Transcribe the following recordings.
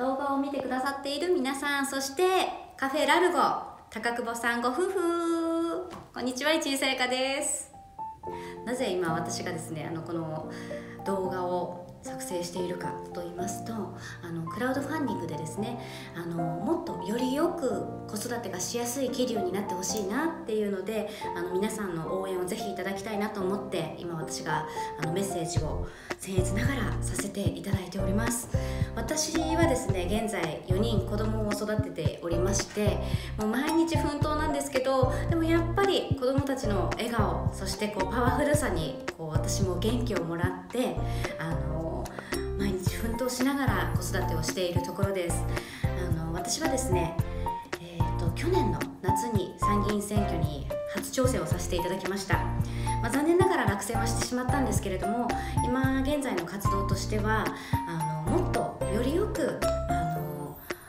動画を見てくださっている皆さん、そしてカフェラルゴ高久保さんご夫婦、こんにちは。市井さやかです。なぜ今私がですねこの動画を作成しているかと言いますと、クラウドファンディングでですねもっとよりよく子育てがしやすい桐生になってほしいなっていうので皆さんの応援をぜひいただきたいなと思って、今私がメッセージを僭越ながらさせていただいております。私はですね現在4人子供を育てておりまして、もう毎日奮闘なんですけど、でもやっぱり子供たちの笑顔、そしてパワフルさに私も元気をもらって毎日奮闘しながら子育てをしているところです。私はですね、去年の夏に参議院選挙に初挑戦をさせていただきました。残念ながら落選はしてしまったんですけれども、今現在の活動としてはもっとよりよく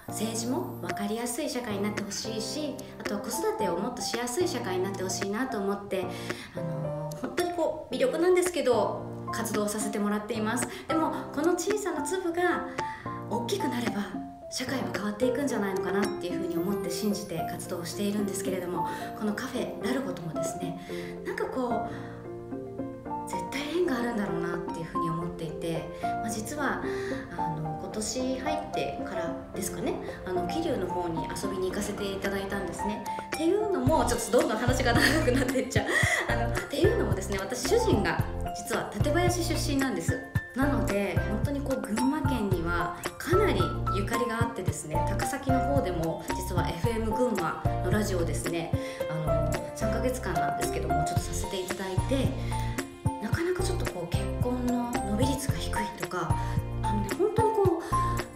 政治も分かりやすい社会になってほしいし、あとは子育てをもっとしやすい社会になってほしいなと思って本当に魅力なんですけど活動させてもらっています。でもこの小さな粒が大きくなれば社会は変わっていくんじゃないのかなっていうふうに思って信じて活動をしているんですけれども、このカフェラルゴともですね絶対縁があるんだろうなっていうふうに思っていて、実は今年入ってからですかね桐生の方に遊びに行かせていただいたんですね。っていうのもちょっとどんどん話が長くなっていっちゃうっていうのもですね、私主人が実は館林出身なんです。なので本当に群馬県にはかなりゆかりがあってですね、高崎の方でも実は FM 群馬のラジオですね3ヶ月間なんですけどもちょっとさせていただいて、なかなかちょっと結婚の伸び率が低いとか本当に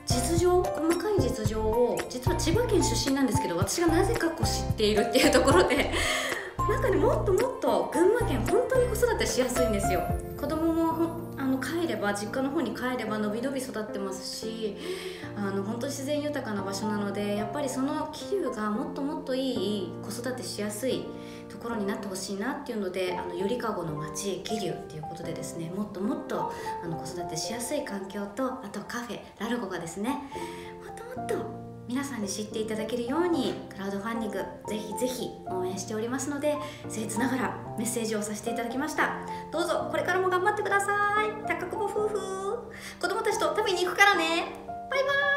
実情、細かい実情を、実は千葉県出身なんですけど私がなぜか知っているっていうところでもっともっと群馬県本当に子育てしやすいんですよ。子供も帰れば、実家の方に帰ればのびのび育ってますし、本当に自然豊かな場所なので、やっぱりその桐生がもっともっといい子育てしやすいところになってほしいなっていうので、ゆりかごの町桐生っていうことでですね、もっともっと子育てしやすい環境と、あとカフェラルゴがですねもっともっと皆さんに知っていただけるようにクラウドファンディングぜひぜひ応援しておりますので、僭越ながらメッセージをさせていただきました。どうぞこれからも頑張ってください。高久保夫婦、子供たちと食べに行くからね。バイバーイ。